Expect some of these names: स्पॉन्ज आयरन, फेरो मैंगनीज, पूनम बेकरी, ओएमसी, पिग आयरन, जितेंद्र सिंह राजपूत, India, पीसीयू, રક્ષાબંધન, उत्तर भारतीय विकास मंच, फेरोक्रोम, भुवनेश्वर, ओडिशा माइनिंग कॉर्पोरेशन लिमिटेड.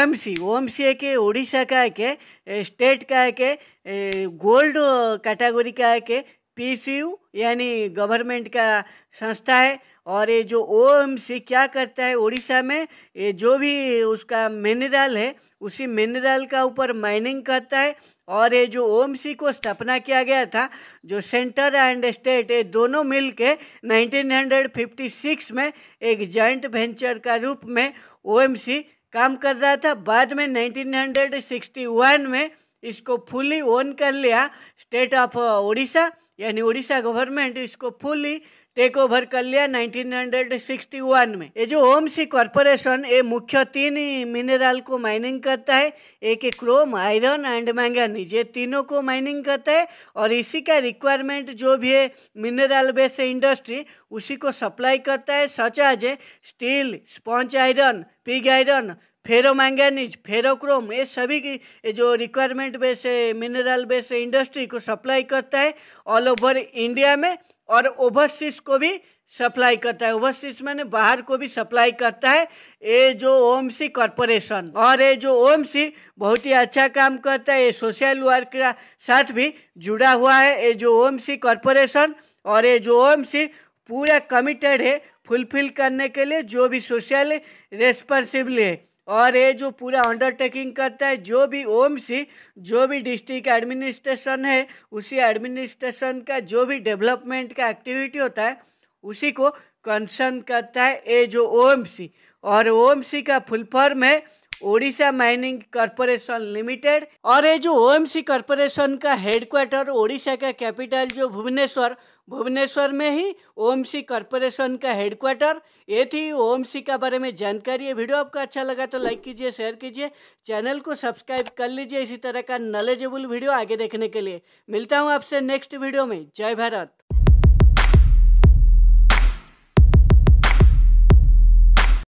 ओएमसी है कि ओडिशा का है के स्टेट का है के गोल्ड कैटेगरी का है के पीसीयू यानी गवर्नमेंट का संस्था है। और ये जो ओएमसी क्या करता है ओडिशा में, ये जो भी उसका मिनरल है उसी मिनरल का ऊपर माइनिंग करता है। और ये जो ओएमसी को स्थापना किया गया था, जो सेंटर एंड स्टेट ये दोनों मिल के 1956 में एक जॉइंट वेंचर का रूप में ओएमसी काम कर रहा था। बाद में 1961 में इसको फुली ओन कर लिया स्टेट ऑफ ओडिशा, यानी ओडिशा गवर्नमेंट इसको फुली टेक ओवर कर लिया 1961 में। ये जो ओएमसी कॉर्पोरेशन ये मुख्य तीन ही मिनरल को माइनिंग करता है, एक क्रोम, आयरन एंड मैंगनीज, ये तीनों को माइनिंग करता है। और इसी का रिक्वायरमेंट जो भी है मिनरल बेस इंडस्ट्री उसी को सप्लाई करता है, such as steel, स्पॉन्ज आयरन, पिग आयरन, फेरो मैंगनीज, फेरोक्रोम, ये सभी की जो requirement base mineral base industry को सप्लाई करता है ऑल ओवर इंडिया में। और ओवरसीज को भी सप्लाई करता है, ओवरसीज मैंने बाहर को भी सप्लाई करता है ये जो ओएमसी कॉर्पोरेशन। और ये जो ओएमसी बहुत ही अच्छा काम करता है, ये सोशल वर्क के साथ भी जुड़ा हुआ है ये जो ओएमसी कॉर्पोरेशन। और ये जो ओएमसी पूरा कमिटेड है फुलफिल करने के लिए जो भी सोशल रेस्पॉन्सिबिलिटी है। और ये जो पूरा अंडरटेकिंग करता है, जो भी ओएमसी जो भी डिस्ट्रिक्ट एडमिनिस्ट्रेशन है उसी एडमिनिस्ट्रेशन का जो भी डेवलपमेंट का एक्टिविटी होता है उसी को कंसर्न करता है ये जो ओएमसी। और ओएमसी का फुल फॉर्म है ओडिशा माइनिंग कॉर्पोरेशन लिमिटेड। और ये जो ओएमसी कॉर्पोरेशन का हेडक्वार्टर ओडिशा का कैपिटल जो भुवनेश्वर में ही ओएमसी कॉर्पोरेशन का हेडक्वार्टर। ये थी ओएमसी का बारे में जानकारी। ये वीडियो आपको अच्छा लगा तो लाइक कीजिए, शेयर कीजिए, चैनल को सब्सक्राइब कर लीजिए इसी तरह का नॉलेजेबल वीडियो आगे देखने के लिए। मिलता हूँ आपसे नेक्स्ट वीडियो में। जय भारत।